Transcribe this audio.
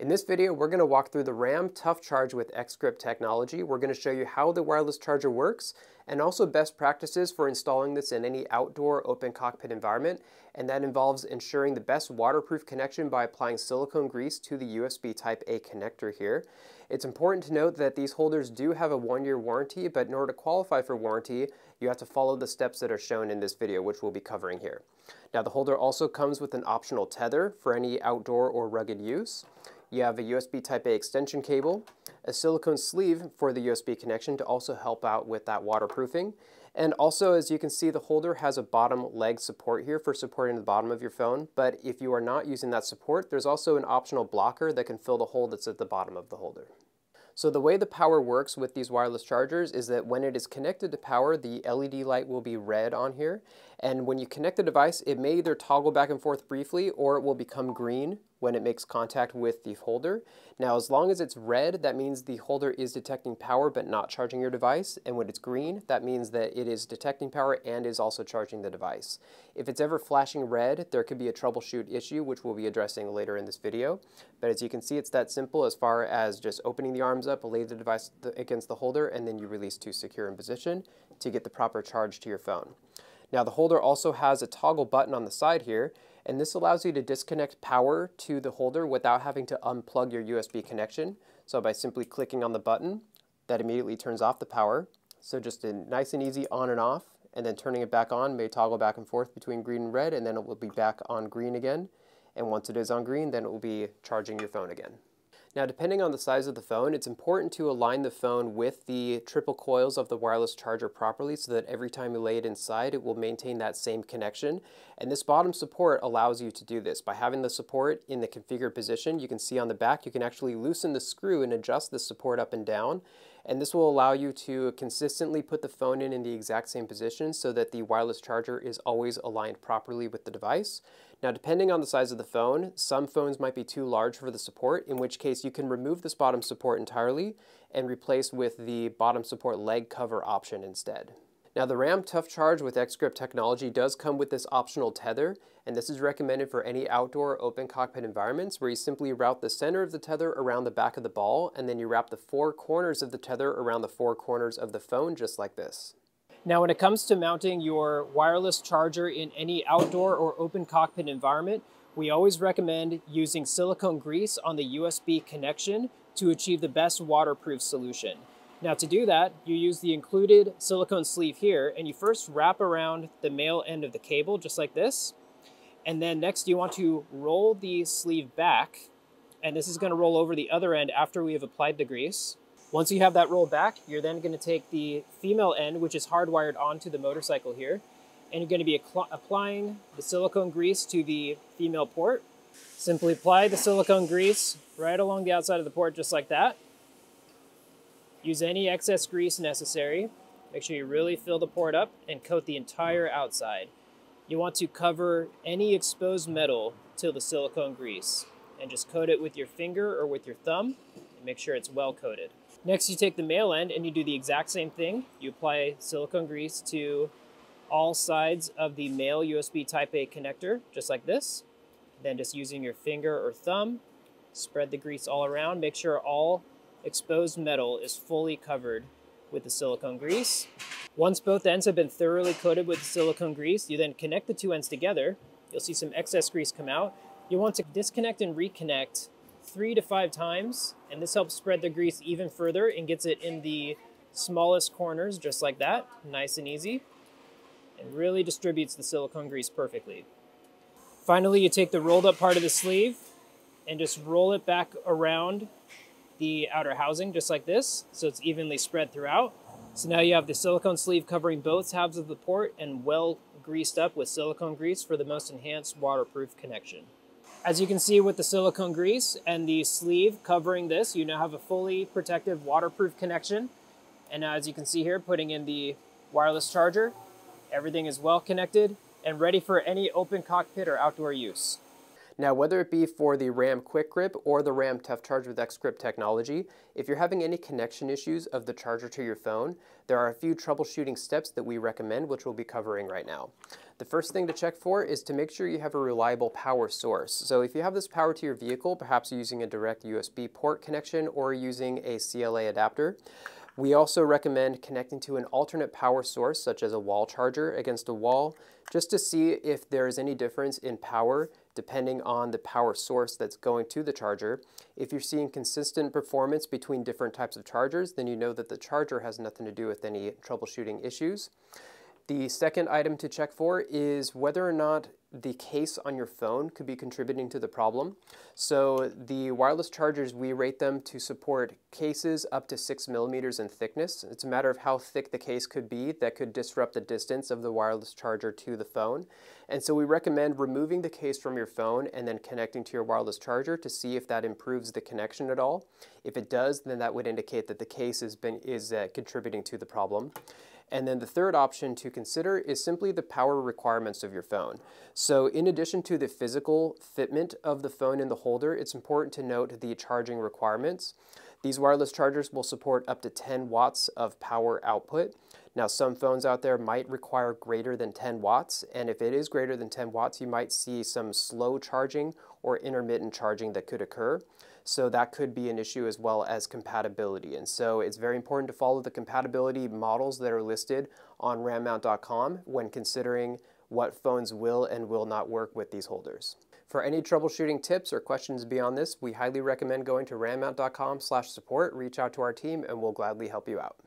In this video, we're going to walk through the RAM Tough-Charge with X-Grip technology. We're going to show you how the wireless charger works and also best practices for installing this in any outdoor open cockpit environment. And that involves ensuring the best waterproof connection by applying silicone grease to the USB Type-A connector here. It's important to note that these holders do have a 1-year warranty, but in order to qualify for warranty, you have to follow the steps that are shown in this video, which we'll be covering here. Now, the holder also comes with an optional tether for any outdoor or rugged use. You have a USB Type-A extension cable, a silicone sleeve for the USB connection to also help out with that waterproofing. And also, as you can see, the holder has a bottom leg support here for supporting the bottom of your phone. But if you are not using that support, there's also an optional blocker that can fill the hole that's at the bottom of the holder. So the way the power works with these wireless chargers is that when it is connected to power, the LED light will be red on here. And when you connect the device, it may either toggle back and forth briefly or it will become green when it makes contact with the holder. Now, as long as it's red, that means the holder is detecting power but not charging your device. And when it's green, that means that it is detecting power and is also charging the device. If it's ever flashing red, there could be a troubleshoot issue, which we'll be addressing later in this video. But as you can see, it's that simple as far as just opening the arms up, lay the device against the holder, and then you release to secure in position to get the proper charge to your phone. Now, the holder also has a toggle button on the side here, and this allows you to disconnect power to the holder without having to unplug your USB connection. So by simply clicking on the button, that immediately turns off the power. So just a nice and easy on and off, and then turning it back on may toggle back and forth between green and red, and then it will be back on green again. And once it is on green, then it will be charging your phone again. Now, depending on the size of the phone, it's important to align the phone with the triple coils of the wireless charger properly so that every time you lay it inside, it will maintain that same connection. And this bottom support allows you to do this. By having the support in the configured position, you can see on the back, you can actually loosen the screw and adjust the support up and down. And this will allow you to consistently put the phone in the exact same position so that the wireless charger is always aligned properly with the device. Now, depending on the size of the phone, some phones might be too large for the support, in which case you can remove this bottom support entirely and replace with the bottom support leg cover option instead. Now, the RAM Tough-Charge with X-Grip technology does come with this optional tether, and this is recommended for any outdoor open cockpit environments where you simply route the center of the tether around the back of the ball, and then you wrap the four corners of the tether around the four corners of the phone, just like this. Now, when it comes to mounting your wireless charger in any outdoor or open cockpit environment, we always recommend using silicone grease on the USB connection to achieve the best waterproof solution. Now, to do that, you use the included silicone sleeve here, and you first wrap around the male end of the cable, just like this. And then next, you want to roll the sleeve back, and this is going to roll over the other end after we have applied the grease. Once you have that rolled back, you're then going to take the female end, which is hardwired onto the motorcycle here, and you're going to be applying the silicone grease to the female port. Simply apply the silicone grease right along the outside of the port, just like that. Use any excess grease necessary. Make sure you really fill the port up and coat the entire outside. You want to cover any exposed metal till the silicone grease and just coat it with your finger or with your thumb and make sure it's well coated. Next, you take the male end and you do the exact same thing. You apply silicone grease to all sides of the male USB Type-A connector, just like this. Then just using your finger or thumb, spread the grease all around. Make sure all exposed metal is fully covered with the silicone grease. Once both ends have been thoroughly coated with the silicone grease, you then connect the two ends together. You'll see some excess grease come out. You want to disconnect and reconnect 3 to 5 times, and this helps spread the grease even further and gets it in the smallest corners, just like that, nice and easy, and really distributes the silicone grease perfectly. Finally, you take the rolled up part of the sleeve and just roll it back around the outer housing, just like this, so it's evenly spread throughout. So now you have the silicone sleeve covering both halves of the port and well greased up with silicone grease for the most enhanced waterproof connection. As you can see, with the silicone grease and the sleeve covering this, you now have a fully protective waterproof connection. And now, as you can see here, putting in the wireless charger, everything is well connected and ready for any open cockpit or outdoor use. Now, whether it be for the RAM Quick Grip or the RAM Tough-Charge with X-Grip technology, if you're having any connection issues of the charger to your phone, there are a few troubleshooting steps that we recommend, which we'll be covering right now. The first thing to check for is to make sure you have a reliable power source. So if you have this power to your vehicle, perhaps using a direct USB port connection or using a CLA adapter. We also recommend connecting to an alternate power source, such as a wall charger against a wall, just to see if there is any difference in power depending on the power source that's going to the charger. If you're seeing consistent performance between different types of chargers, then you know that the charger has nothing to do with any troubleshooting issues. The second item to check for is whether or not the case on your phone could be contributing to the problem. So the wireless chargers, we rate them to support cases up to 6 millimeters in thickness. It's a matter of how thick the case could be that could disrupt the distance of the wireless charger to the phone. And so we recommend removing the case from your phone and then connecting to your wireless charger to see if that improves the connection at all. If it does, then that would indicate that the case is contributing to the problem. And then the third option to consider is simply the power requirements of your phone. So in addition to the physical fitment of the phone in the holder, it's important to note the charging requirements. These wireless chargers will support up to 10 watts of power output. Now, some phones out there might require greater than 10 watts, and if it is greater than 10 watts, you might see some slow charging or intermittent charging that could occur. So that could be an issue, as well as compatibility. And so it's very important to follow the compatibility models that are listed on rammount.com when considering what phones will and will not work with these holders. For any troubleshooting tips or questions beyond this, we highly recommend going to rammount.com/support, reach out to our team, and we'll gladly help you out.